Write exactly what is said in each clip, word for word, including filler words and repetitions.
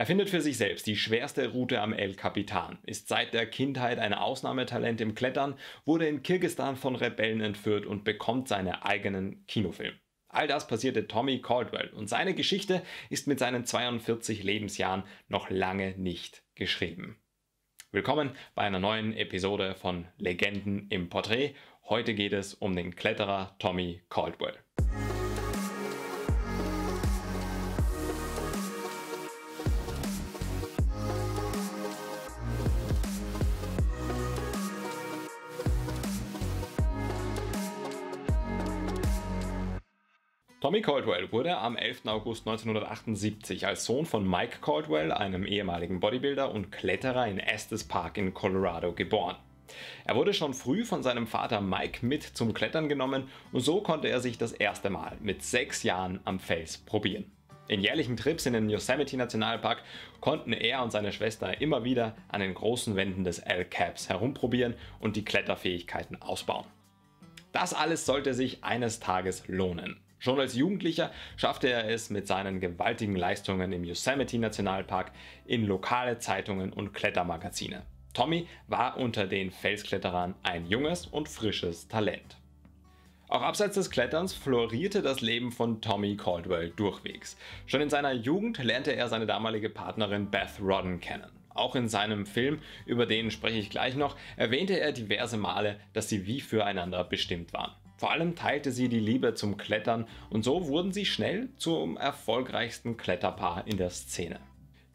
Er findet für sich selbst die schwerste Route am El Capitan, ist seit der Kindheit ein Ausnahmetalent im Klettern, wurde in Kirgistan von Rebellen entführt und bekommt seinen eigenen Kinofilm. All das passierte Tommy Caldwell und seine Geschichte ist mit seinen zweiundvierzig Lebensjahren noch lange nicht geschrieben. Willkommen bei einer neuen Episode von Legenden im Porträt. Heute geht es um den Kletterer Tommy Caldwell. Tommy Caldwell wurde am elften August neunzehnhundertachtundsiebzig als Sohn von Mike Caldwell, einem ehemaligen Bodybuilder und Kletterer, in Estes Park in Colorado geboren. Er wurde schon früh von seinem Vater Mike mit zum Klettern genommen und so konnte er sich das erste Mal mit sechs Jahren am Fels probieren. In jährlichen Trips in den Yosemite Nationalpark konnten er und seine Schwester immer wieder an den großen Wänden des El Caps herumprobieren und die Kletterfähigkeiten ausbauen. Das alles sollte sich eines Tages lohnen. Schon als Jugendlicher schaffte er es mit seinen gewaltigen Leistungen im Yosemite Nationalpark in lokale Zeitungen und Klettermagazine. Tommy war unter den Felskletterern ein junges und frisches Talent. Auch abseits des Kletterns florierte das Leben von Tommy Caldwell durchwegs. Schon in seiner Jugend lernte er seine damalige Partnerin Beth Rodden kennen. Auch in seinem Film, über den spreche ich gleich noch, erwähnte er diverse Male, dass sie wie füreinander bestimmt waren. Vor allem teilte sie die Liebe zum Klettern und so wurden sie schnell zum erfolgreichsten Kletterpaar in der Szene.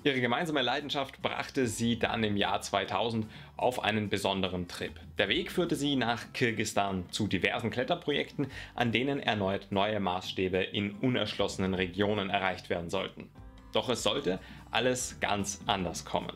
Ihre gemeinsame Leidenschaft brachte sie dann im Jahr zweitausend auf einen besonderen Trip. Der Weg führte sie nach Kirgistan zu diversen Kletterprojekten, an denen erneut neue Maßstäbe in unerschlossenen Regionen erreicht werden sollten. Doch es sollte alles ganz anders kommen.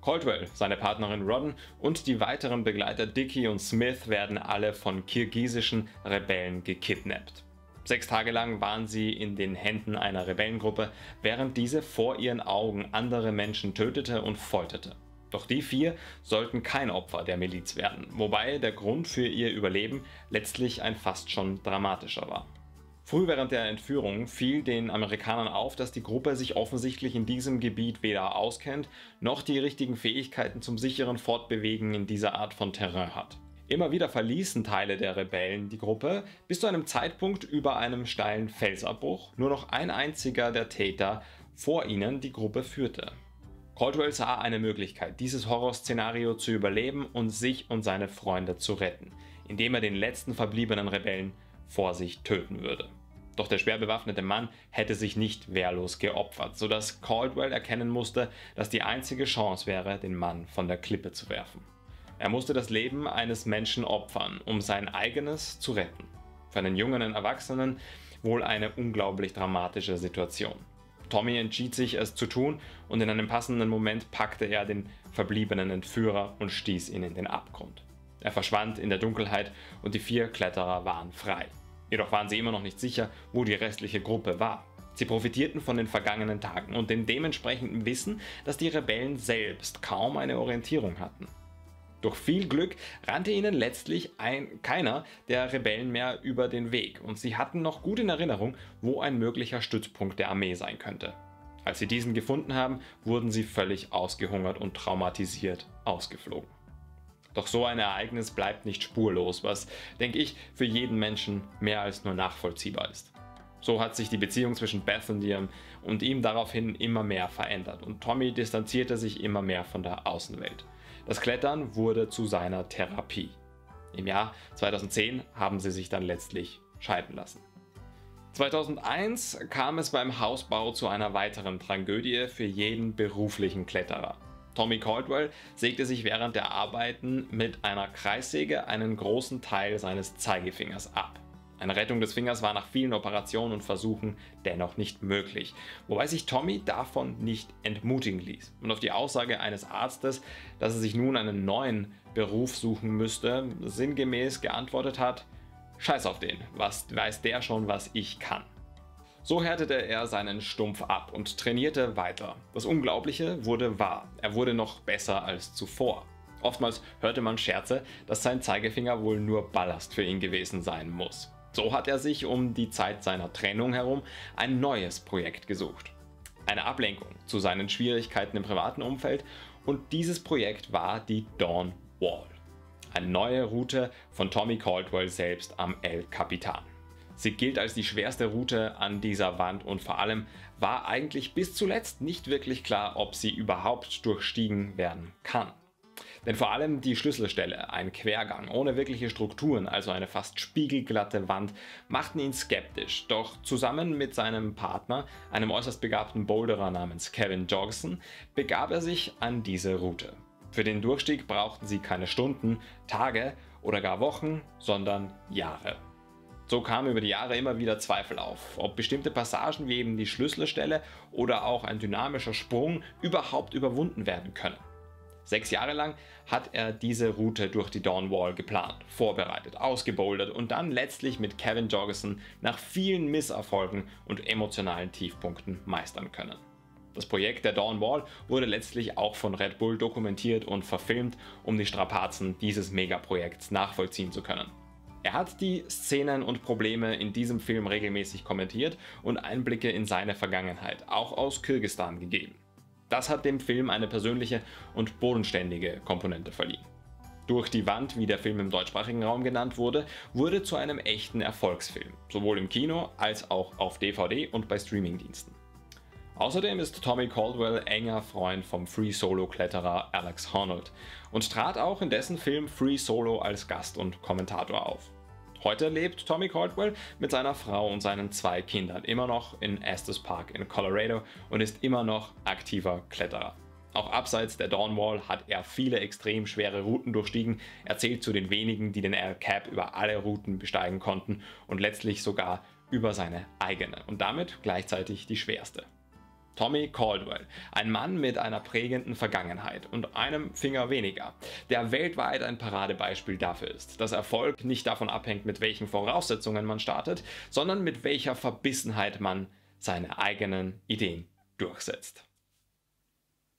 Caldwell, seine Partnerin Rodden und die weiteren Begleiter Dickie und Smith werden alle von kirgisischen Rebellen gekidnappt. Sechs Tage lang waren sie in den Händen einer Rebellengruppe, während diese vor ihren Augen andere Menschen tötete und folterte. Doch die vier sollten kein Opfer der Miliz werden, wobei der Grund für ihr Überleben letztlich ein fast schon dramatischer war. Früh während der Entführung fiel den Amerikanern auf, dass die Gruppe sich offensichtlich in diesem Gebiet weder auskennt, noch die richtigen Fähigkeiten zum sicheren Fortbewegen in dieser Art von Terrain hat. Immer wieder verließen Teile der Rebellen die Gruppe, bis zu einem Zeitpunkt über einem steilen Felsabbruch nur noch ein einziger der Täter vor ihnen die Gruppe führte. Caldwell sah eine Möglichkeit, dieses Horrorszenario zu überleben und sich und seine Freunde zu retten, indem er den letzten verbliebenen Rebellen vor sich töten würde. Doch der schwer bewaffnete Mann hätte sich nicht wehrlos geopfert, sodass Caldwell erkennen musste, dass die einzige Chance wäre, den Mann von der Klippe zu werfen. Er musste das Leben eines Menschen opfern, um sein eigenes zu retten. Für einen jungen Erwachsenen wohl eine unglaublich dramatische Situation. Tommy entschied sich, es zu tun, und in einem passenden Moment packte er den verbliebenen Entführer und stieß ihn in den Abgrund. Er verschwand in der Dunkelheit und die vier Kletterer waren frei. Jedoch waren sie immer noch nicht sicher, wo die restliche Gruppe war. Sie profitierten von den vergangenen Tagen und dem dementsprechenden Wissen, dass die Rebellen selbst kaum eine Orientierung hatten. Durch viel Glück rannte ihnen letztlich ein, keiner der Rebellen mehr über den Weg und sie hatten noch gut in Erinnerung, wo ein möglicher Stützpunkt der Armee sein könnte. Als sie diesen gefunden haben, wurden sie völlig ausgehungert und traumatisiert ausgeflogen. Doch so ein Ereignis bleibt nicht spurlos, was, denke ich, für jeden Menschen mehr als nur nachvollziehbar ist. So hat sich die Beziehung zwischen Beth und ihm, und ihm daraufhin immer mehr verändert und Tommy distanzierte sich immer mehr von der Außenwelt. Das Klettern wurde zu seiner Therapie. Im Jahr zweitausendzehn haben sie sich dann letztlich scheiden lassen. zweitausendeins kam es beim Hausbau zu einer weiteren Tragödie für jeden beruflichen Kletterer. Tommy Caldwell sägte sich während der Arbeiten mit einer Kreissäge einen großen Teil seines Zeigefingers ab. Eine Rettung des Fingers war nach vielen Operationen und Versuchen dennoch nicht möglich, wobei sich Tommy davon nicht entmutigen ließ und auf die Aussage eines Arztes, dass er sich nun einen neuen Beruf suchen müsste, sinngemäß geantwortet hat: Scheiß auf den, was weiß der schon, was ich kann. So härtete er seinen Stumpf ab und trainierte weiter. Das Unglaubliche wurde wahr. Er wurde noch besser als zuvor. Oftmals hörte man Scherze, dass sein Zeigefinger wohl nur Ballast für ihn gewesen sein muss. So hat er sich um die Zeit seiner Trennung herum ein neues Projekt gesucht. eine Ablenkung zu seinen Schwierigkeiten im privaten Umfeld, und dieses Projekt war die Dawn Wall, eine neue Route von Tommy Caldwell selbst am El Capitan. Sie gilt als die schwerste Route an dieser Wand, und vor allem war eigentlich bis zuletzt nicht wirklich klar, ob sie überhaupt durchstiegen werden kann. Denn vor allem die Schlüsselstelle, ein Quergang ohne wirkliche Strukturen, also eine fast spiegelglatte Wand, machten ihn skeptisch. Doch zusammen mit seinem Partner, einem äußerst begabten Boulderer namens Kevin Jorgeson, begab er sich an diese Route. Für den Durchstieg brauchten sie keine Stunden, Tage oder gar Wochen, sondern Jahre. So kamen über die Jahre immer wieder Zweifel auf, ob bestimmte Passagen wie eben die Schlüsselstelle oder auch ein dynamischer Sprung überhaupt überwunden werden können. Sechs Jahre lang hat er diese Route durch die Dawn Wall geplant, vorbereitet, ausgebouldert und dann letztlich mit Kevin Jorgeson nach vielen Misserfolgen und emotionalen Tiefpunkten meistern können. Das Projekt der Dawn Wall wurde letztlich auch von Red Bull dokumentiert und verfilmt, um die Strapazen dieses Megaprojekts nachvollziehen zu können. Er hat die Szenen und Probleme in diesem Film regelmäßig kommentiert und Einblicke in seine Vergangenheit, auch aus Kirgistan, gegeben. Das hat dem Film eine persönliche und bodenständige Komponente verliehen. Durch die Wand, wie der Film im deutschsprachigen Raum genannt wurde, wurde zu einem echten Erfolgsfilm, sowohl im Kino als auch auf D V D und bei Streamingdiensten. Außerdem ist Tommy Caldwell enger Freund vom Free Solo-Kletterer Alex Honnold und trat auch in dessen Film Free Solo als Gast und Kommentator auf. Heute lebt Tommy Caldwell mit seiner Frau und seinen zwei Kindern immer noch in Estes Park in Colorado und ist immer noch aktiver Kletterer. Auch abseits der Dawn Wall hat er viele extrem schwere Routen durchstiegen, er zählt zu den wenigen, die den El Cap über alle Routen besteigen konnten und letztlich sogar über seine eigene und damit gleichzeitig die schwerste. Tommy Caldwell, ein Mann mit einer prägenden Vergangenheit und einem Finger weniger, der weltweit ein Paradebeispiel dafür ist, dass Erfolg nicht davon abhängt, mit welchen Voraussetzungen man startet, sondern mit welcher Verbissenheit man seine eigenen Ideen durchsetzt.